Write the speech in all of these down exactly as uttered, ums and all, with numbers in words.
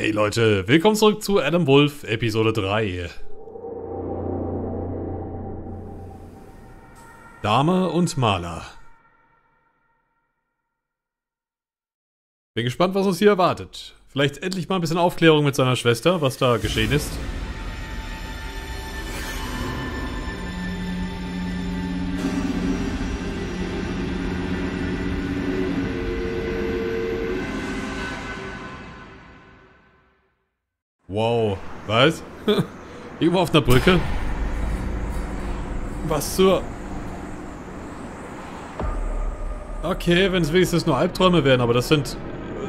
Hey Leute, willkommen zurück zu Adam Wolfe, Episode drei. Dame und Maler. Bin gespannt, was uns hier erwartet. Vielleicht endlich mal ein bisschen Aufklärung mit seiner Schwester, was da geschehen ist. Wow, was? Irgendwo auf einer Brücke? Was zur... Okay, wenn es wenigstens nur Albträume wären, aber das sind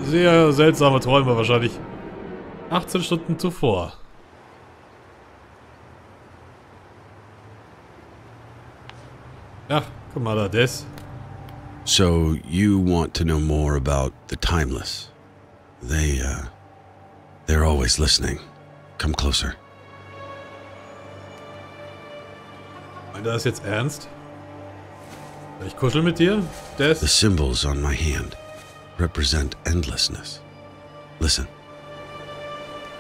sehr seltsame Träume wahrscheinlich. achtzehn Stunden zuvor. Ach, guck mal da, Des. So, you want to know more about the Timeless. They, uh... They're always listening. Come closer. Meint er das jetzt ernst? Ich kuschel mit dir, Des? The symbols on my hand represent endlessness. Listen.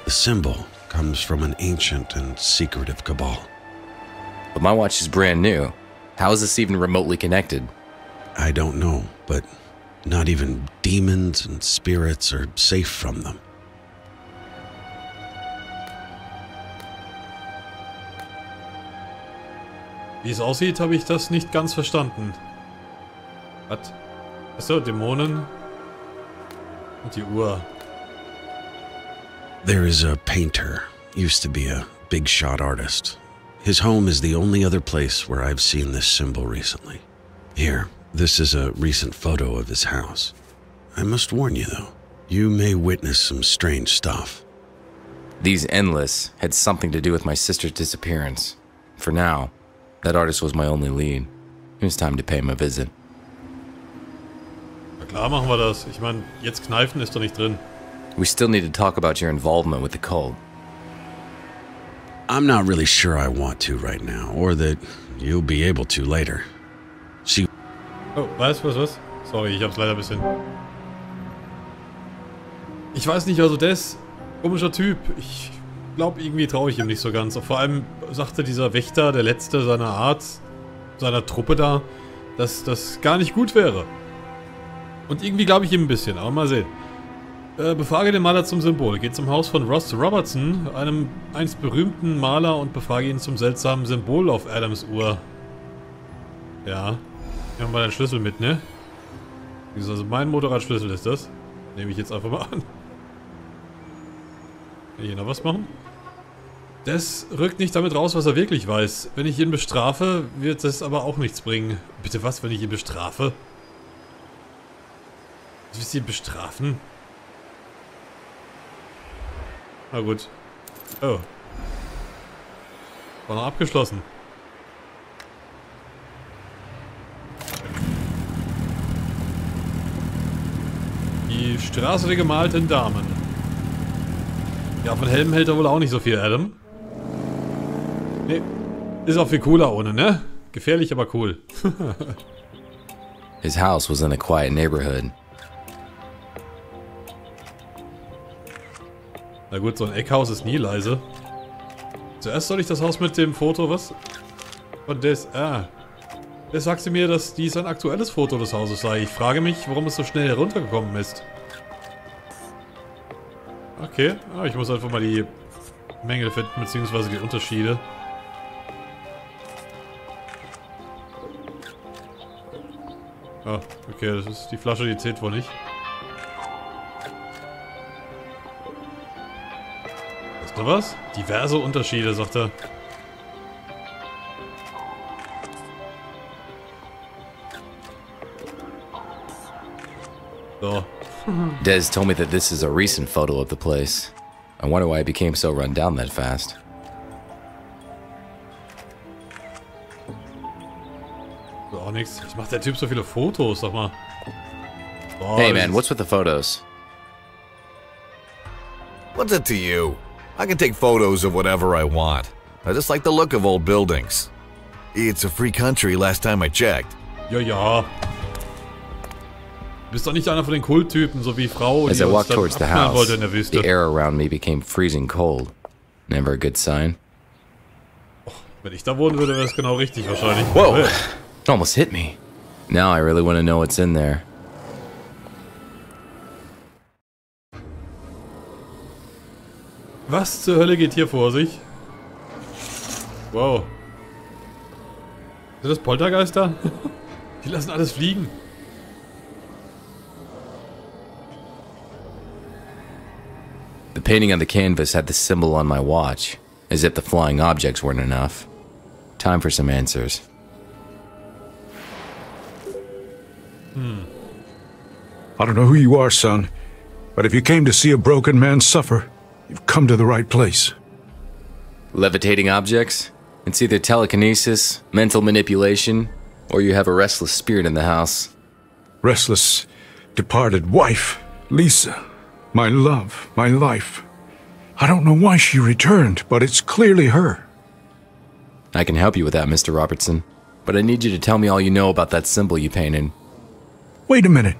The symbol comes from an ancient and secretive cabal. But my watch is brand new. How is this even remotely connected? I don't know, but not even demons and spirits are safe from them. Wie es aussieht, habe ich das nicht ganz verstanden. Was? Achso, Dämonen. Und die Uhr. There is a painter. Used to be a big shot artist. His home is the only other place where I've seen this symbol recently. Here, this is a recent photo of his house. I must warn you though, you may witness some strange stuff. These endless had something to do with my sister's disappearance. For now. That artist was my only lead. It was time to pay him a visit. Na klar machen wir das. Ich meine, jetzt kneifen ist doch nicht drin. We still need to talk about your involvement with the cult. I'm not really sure I want to right now, or that you'll be able to later. She... Oh, was, was, was? Sorry, ich hab's leider ein bisschen... Ich weiß nicht, also Des, komischer Typ, ich... Ich glaube, irgendwie traue ich ihm nicht so ganz. Vor allem sagte dieser Wächter, der letzte seiner Art, seiner Truppe da, dass das gar nicht gut wäre. Und irgendwie glaube ich ihm ein bisschen, aber mal sehen. Äh, befrage den Maler zum Symbol. Geht zum Haus von Ross Robertson, einem einst berühmten Maler, und befrage ihn zum seltsamen Symbol auf Adams Uhr. Ja. Hier haben wir den Schlüssel mit, ne? Also mein Motorradschlüssel ist das. Nehme ich jetzt einfach mal an. Kann ich hier noch was machen? Das rückt nicht damit raus, was er wirklich weiß. Wenn ich ihn bestrafe, wird das aber auch nichts bringen. Bitte was, wenn ich ihn bestrafe? Willst du ihn bestrafen? Na gut. Oh. War noch abgeschlossen. Die Straße der gemalten Damen. Ja, von Helmen hält er wohl auch nicht so viel, Adam. Nee, ist auch viel cooler ohne, ne? Gefährlich, aber cool. His house was in a quiet neighborhood. Na gut, so ein Eckhaus ist nie leise. Zuerst soll ich das Haus mit dem Foto, was? Von Des, ah. Des sagte mir, dass dies ein aktuelles Foto des Hauses sei. Ich frage mich, warum es so schnell heruntergekommen ist. Okay, ah, ich muss einfach mal die Mängel finden, beziehungsweise die Unterschiede. Ah, okay, das ist die Flasche, die zählt wohl nicht. Ist noch was? Diverse Unterschiede, sagt er. So. Des told me that this is a recent photo of the place. I wonder why it became so run down that fast. Auch nichts. Was macht der Typ so viele Fotos? Sag mal. Oh, hey man, what's with the photos? What's it to you? I can take photos of whatever I want. I just like the look of old buildings. It's a free country last time I checked. Ja, ja. Du bist doch nicht einer von den Kulttypen, so wie Frau, die uns dann abknallen wollte in der Wüste. Oh, wenn ich da wohnen würde, wäre es genau richtig wahrscheinlich. Wow, it almost hit me. Now I really want to know what's in there. Was zur Hölle geht hier vor sich? Wow. Sind das Poltergeister? Die lassen alles fliegen. The painting on the canvas had the symbol on my watch, as if the flying objects weren't enough. Time for some answers. Hmm. I don't know who you are, son, but if you came to see a broken man suffer, you've come to the right place. Levitating objects? It's either telekinesis, mental manipulation, or you have a restless spirit in the house. Restless, departed wife, Lisa. My love, my life. I don't know why she returned, but it's clearly her. I can help you with that, Mister Robertson, but I need you to tell me all you know about that symbol you painted. Wait a minute.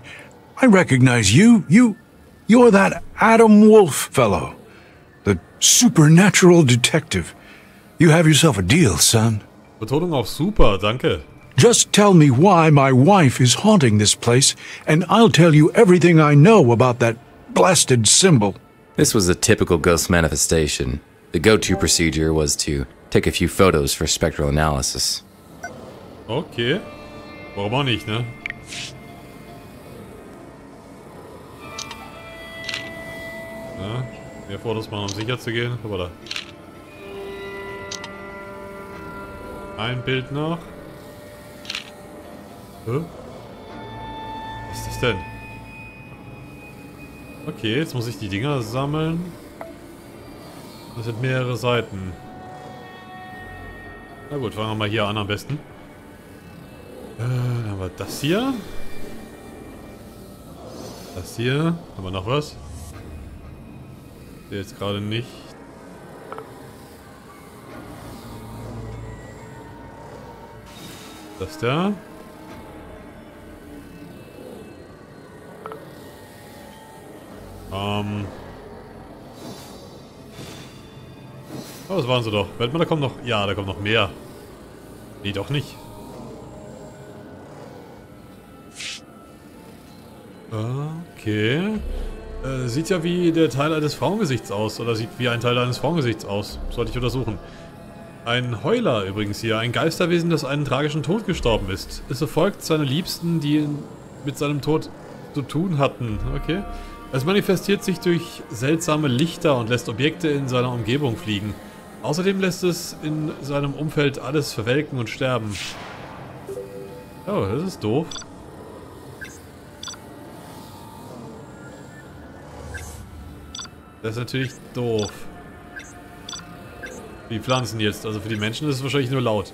I recognize you. You, you're that Adam Wolfe fellow, the supernatural detective. You have yourself a deal, son. Betonung auf super, danke. Just tell me why my wife is haunting this place, and I'll tell you everything I know about that blasted symbol. This was a typical ghost manifestation. The go-to procedure was to take a few photos for spectral analysis. Okay. Warum auch nicht, ne? Ja, mehr Fotos machen, um sicher zu gehen. Aber da. Ein Bild noch. Hä? Was ist das denn? Okay, jetzt muss ich die Dinger sammeln. Das sind mehrere Seiten. Na gut, fangen wir mal hier an am besten. Äh, dann haben wir das hier. Das hier. Haben wir noch was? Jetzt gerade nicht. Das da. Ähm. Oh, das waren sie doch. Warte mal, da kommt noch. Ja, da kommt noch mehr. Nee, doch nicht. Okay. Äh, sieht ja wie der Teil eines Frauengesichts aus. Oder sieht wie ein Teil eines Frauengesichts aus. Sollte ich untersuchen. Ein Heuler übrigens hier. Ein Geisterwesen, das einen tragischen Tod gestorben ist. Es verfolgt seine Liebsten, die mit seinem Tod zu tun hatten. Okay. Es manifestiert sich durch seltsame Lichter und lässt Objekte in seiner Umgebung fliegen. Außerdem lässt es in seinem Umfeld alles verwelken und sterben. Oh, das ist doof. Das ist natürlich doof. Die Pflanzen jetzt, also für die Menschen ist es wahrscheinlich nur laut.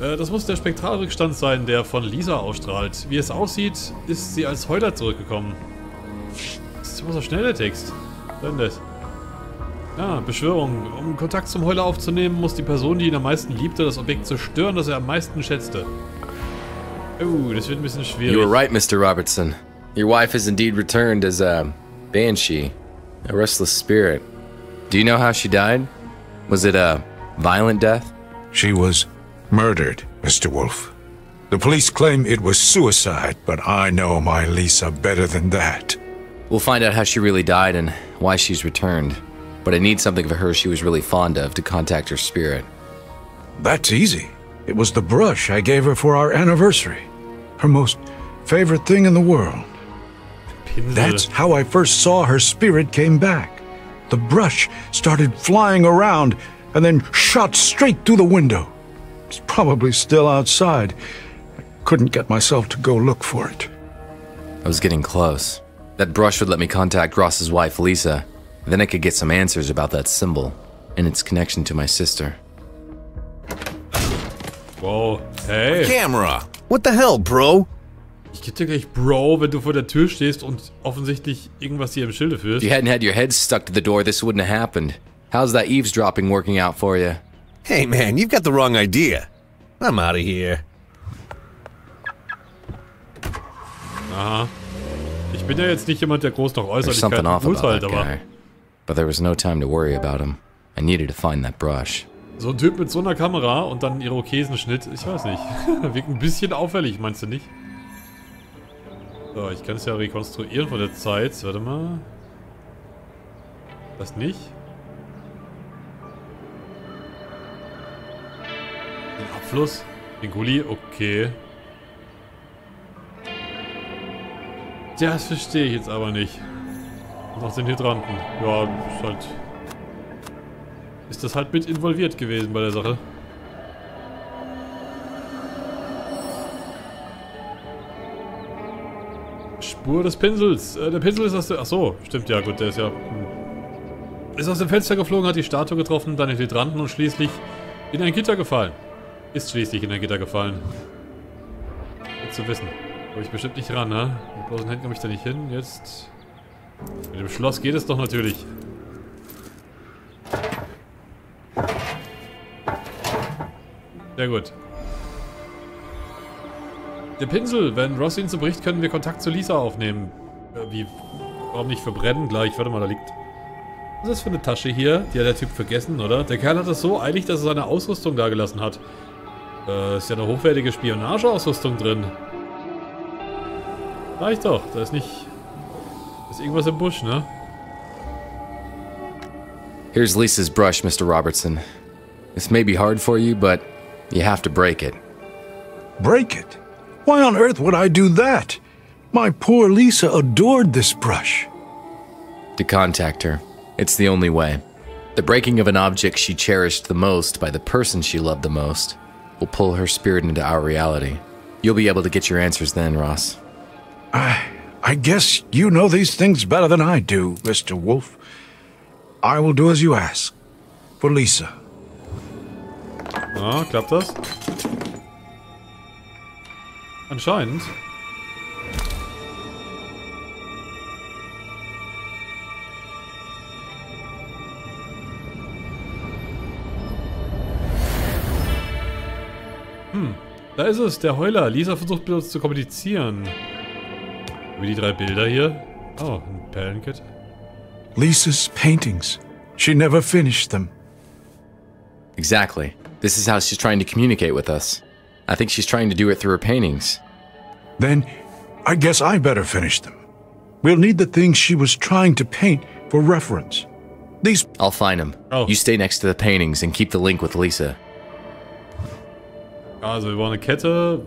Das muss der Spektralrückstand sein, der von Lisa ausstrahlt. Wie es aussieht, ist sie als Heuler zurückgekommen. Das war so schnell der Text. Dann das. Ja, Beschwörung. Um Kontakt zum Heuler aufzunehmen, muss die Person, die ihn am meisten liebte, das Objekt zerstören, das er am meisten schätzte. Oh, das wird ein bisschen schwierig. You were right, Mister Robertson. Your wife is indeed returned as a banshee, a restless spirit. Do you know how she died? Was it a violent death? She was murdered, Mister Wolfe. The police claim it was suicide, but I know my Lisa better than that. We'll find out how she really died and why she's returned. But I need something for her she was really fond of to contact her spirit. That's easy. It was the brush I gave her for our anniversary. Her most favorite thing in the world. That's how I first saw her spirit came back. The brush started flying around and then shot straight through the window. It's probably still outside. I couldn't get myself to go look for it. I was getting close. That brush would let me contact Ross's wife, Lisa. Then I could get some answers about that symbol and its connection to my sister. Wow, hey! Camera! What the hell, bro? Ich geb dir gleich Bro, wenn du vor der Tür stehst und offensichtlich irgendwas hier im Schilde führst. If you hadn't had your head stuck to the door, this wouldn't have happened. How's that eavesdropping working out for you? Hey man, you've got the wrong idea. I'm out of here. Aha. Uh-huh. bin ja jetzt nicht jemand, der groß noch Äußerlichkeiten urteilt, aber... But there was no time to worry about him. I needed to find that brush. So ein Typ mit so einer Kamera und dann Irokesenschnitt, ich weiß nicht. Wirkt ein bisschen auffällig, meinst du nicht? So, ich kann es ja rekonstruieren von der Zeit. Warte mal. Das nicht? Den Abfluss? Den Gully? Okay. Das verstehe ich jetzt aber nicht. Nach den Hydranten. Ja, ist halt... Ist das halt mit involviert gewesen bei der Sache. Spur des Pinsels. Äh, der Pinsel ist aus der... Achso, stimmt ja, gut, der ist ja... Hm. Ist aus dem Fenster geflogen, hat die Statue getroffen, dann den Hydranten und schließlich in ein Gitter gefallen. Ist schließlich in ein Gitter gefallen. Gut zu wissen. Komme ich bestimmt nicht ran, ne? Mit bloßen Händen komme ich da nicht hin. Jetzt... Mit dem Schloss geht es doch natürlich. Sehr gut. Der Pinsel. Wenn Ross ihn zerbricht, können wir Kontakt zu Lisa aufnehmen. Äh, wie? Warum nicht verbrennen gleich? Warte mal, da liegt... Was ist das für eine Tasche hier? Die hat der Typ vergessen, oder? Der Kerl hat das so eilig, dass er seine Ausrüstung da gelassen hat. Äh, ist ja eine hochwertige Spionageausrüstung drin. Reicht doch. Da ist nicht... Ist irgendwas im Busch, ne? Here's Lisa's brush, Mister Robertson. This may be hard for you, but you have to break it. Break it? Why on earth would I do that? My poor Lisa adored this brush. To contact her. It's the only way. The breaking of an object she cherished the most by the person she loved the most will pull her spirit into our reality. You'll be able to get your answers then, Ross. I... I guess you know these things better than I do, Mister Wolfe. I will do as you ask. For Lisa. Ah, klappt das? Anscheinend. Hm, da ist es, der Heuler. Lisa versucht mit uns zu kommunizieren. Über die drei Bilder hier. Oh, ein Perlenkette. Lisa's paintings. She never finished them. Exactly. This is how she's trying to communicate with us. I think she's trying to do it through her paintings. Then, I guess I better finish them. We'll need the things she was trying to paint for reference. These... I'll find them. Oh. You stay next to the paintings and keep the link with Lisa. Also, wir wollen eine Kette...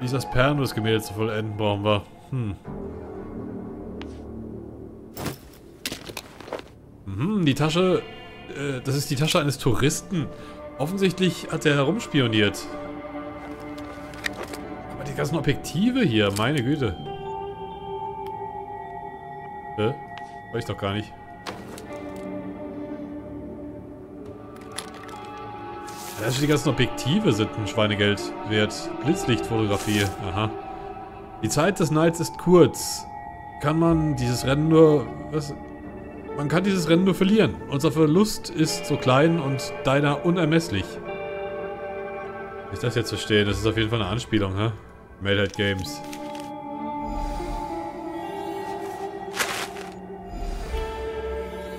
Lisas Perlen, um das Gemälde zu vollenden, brauchen wir. Hm. Mhm, die Tasche... Äh, das ist die Tasche eines Touristen. Offensichtlich hat er herumspioniert. Aber die ganzen Objektive hier, meine Güte. Hä? Äh, weiß ich doch gar nicht. Also die ganzen Objektive sind ein Schweinegeld wert. Blitzlichtfotografie. Aha. Die Zeit des Knights ist kurz. Kann man dieses Rennen nur... Was? Man kann dieses Rennen nur verlieren. Unser Verlust ist so klein und deiner unermesslich. Wenn ich das jetzt verstehe, das ist auf jeden Fall eine Anspielung, hä? Mad Head Games.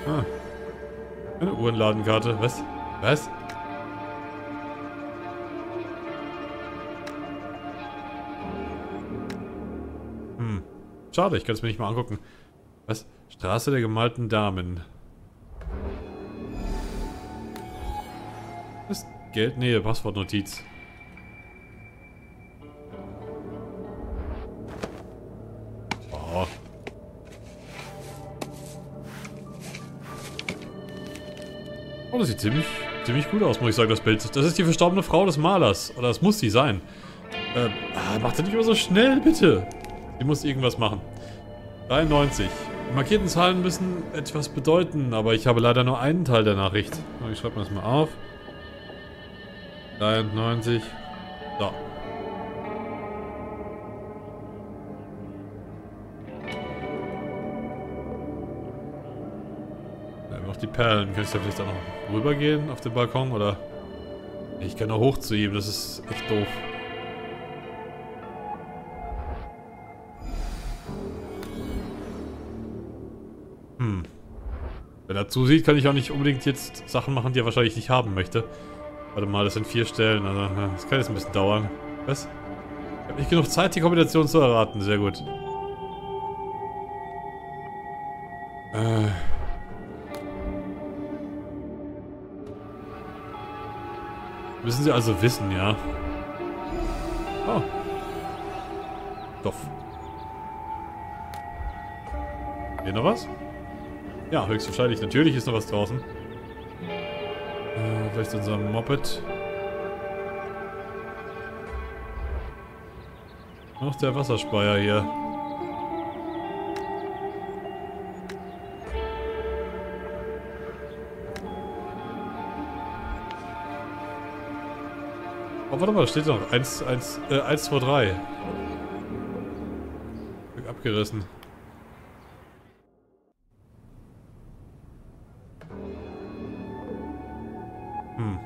Ah. Eine Uhrenladenkarte. Was? Was? Schade, ich kann es mir nicht mal angucken. Was? Straße der gemalten Damen. Das Geld? Nee, Passwortnotiz. Oh. Oh, das sieht ziemlich, ziemlich gut aus, muss ich sagen, das Bild. Das ist die verstorbene Frau des Malers. Oder das muss sie sein. Äh, mach das nicht immer so schnell, bitte. Sie muss irgendwas machen. dreiundneunzig. Die markierten Zahlen müssen etwas bedeuten, aber ich habe leider nur einen Teil der Nachricht. Ich schreibe mir das mal auf. dreiundneunzig. So. Ja, noch die Perlen. Könnte ich da vielleicht auch noch rübergehen auf den Balkon, oder? Ich kann nur hoch zu ihm, das ist echt doof. Hm. Wenn er zusieht, kann ich auch nicht unbedingt jetzt Sachen machen, die er wahrscheinlich nicht haben möchte. Warte mal, das sind vier Stellen, also das kann jetzt ein bisschen dauern. Was? Ich habe nicht genug Zeit, die Kombination zu erraten. Sehr gut. Äh. Müssen Sie also wissen, ja. Oh. Stoff. Hier noch was? Ja, höchstwahrscheinlich. Natürlich ist noch was draußen. Äh, vielleicht unser Moped. Noch der Wasserspeier hier. Oh, warte mal, da steht noch. eins, eins, äh, eins, zwei, drei. Abgerissen. Hm.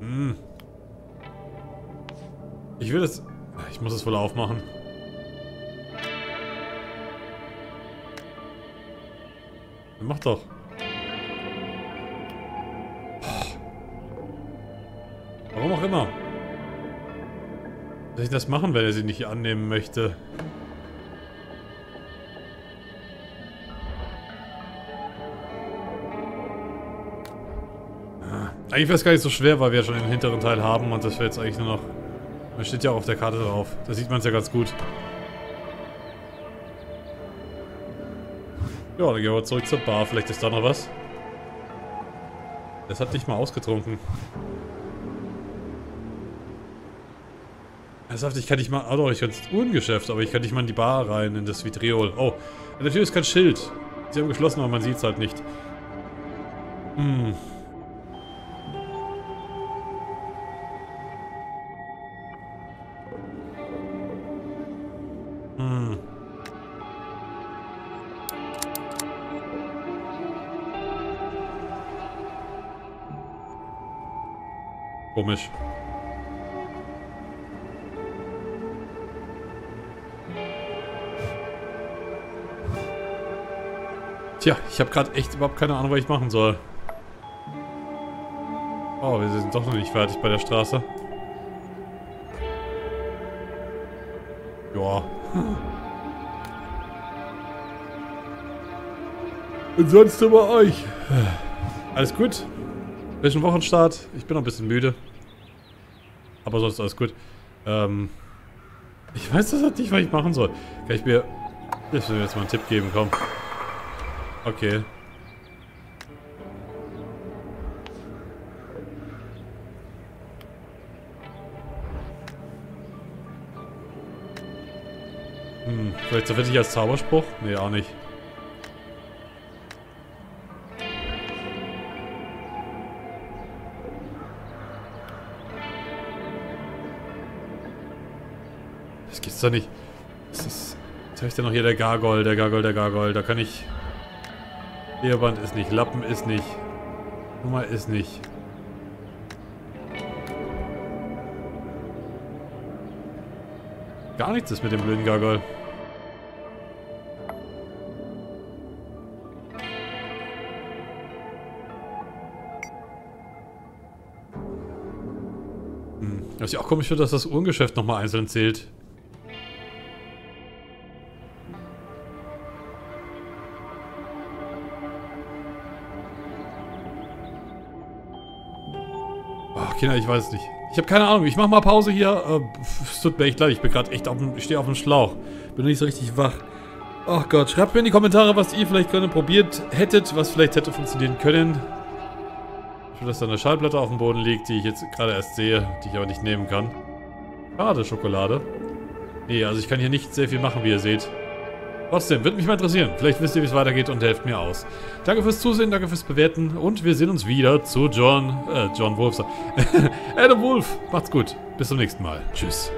Hm. Ich will es. Ich muss es wohl aufmachen. Mach doch. Warum auch immer. Soll ich das machen, wenn er sie nicht annehmen möchte? Eigentlich wäre es gar nicht so schwer, weil wir ja schon den hinteren Teil haben und das wäre jetzt eigentlich nur noch... Da steht ja auch auf der Karte drauf. Da sieht man es ja ganz gut. Ja, dann gehen wir zurück zur Bar. Vielleicht ist da noch was. Das hat nicht mal ausgetrunken. Ernsthaft, ich kann nicht mal... Oh doch, ich kann ins Uhrengeschäft, aber ich kann nicht mal in die Bar rein, in das Vitriol. Oh, an der Tür ist kein Schild. Sie haben geschlossen, aber man sieht es halt nicht. Hm. Hm. Komisch. Tja, ich habe gerade echt überhaupt keine Ahnung, was ich machen soll. Oh, wir sind doch noch nicht fertig bei der Straße. Joa. Und sonst über euch. Alles gut? Bisschen Wochenstart. Ich bin noch ein bisschen müde. Aber sonst alles gut. Ähm. Ich weiß das halt nicht, was ich machen soll. Kann ich mir. Ich will mir jetzt mal einen Tipp geben, komm. Okay. Hm, vielleicht so wirklich als Zauberspruch? Nee, auch nicht. Das gibt's doch nicht. Das ist, jetzt habe ich da noch hier der Gargoyle, der Gargoyle, der Gargoyle. Da kann ich... Eheband ist nicht, Lappen ist nicht, Nummer ist nicht. Gar nichts ist mit dem blöden Gargoyle. Hm. Was ich auch komisch finde, dass das Uhrengeschäft nochmal einzeln zählt. Kinder, ich weiß es nicht. Ich habe keine Ahnung. Ich mache mal Pause hier. Äh, es tut mir echt leid. Ich bin gerade echt auf dem, ich stehe auf dem Schlauch. Bin nicht so richtig wach. Ach Gott, schreibt mir in die Kommentare, was ihr vielleicht gerade probiert hättet, was vielleicht hätte funktionieren können. Ich will, dass da eine Schallplatte auf dem Boden liegt, die ich jetzt gerade erst sehe, die ich aber nicht nehmen kann. Schade, Schokolade. Nee, also ich kann hier nicht sehr viel machen, wie ihr seht. Trotzdem, würde mich mal interessieren. Vielleicht wisst ihr, wie es weitergeht und helft mir aus. Danke fürs Zusehen, danke fürs Bewerten und wir sehen uns wieder zu John... Äh, John Wolfe. Adam Wolfe. Macht's gut. Bis zum nächsten Mal. Tschüss.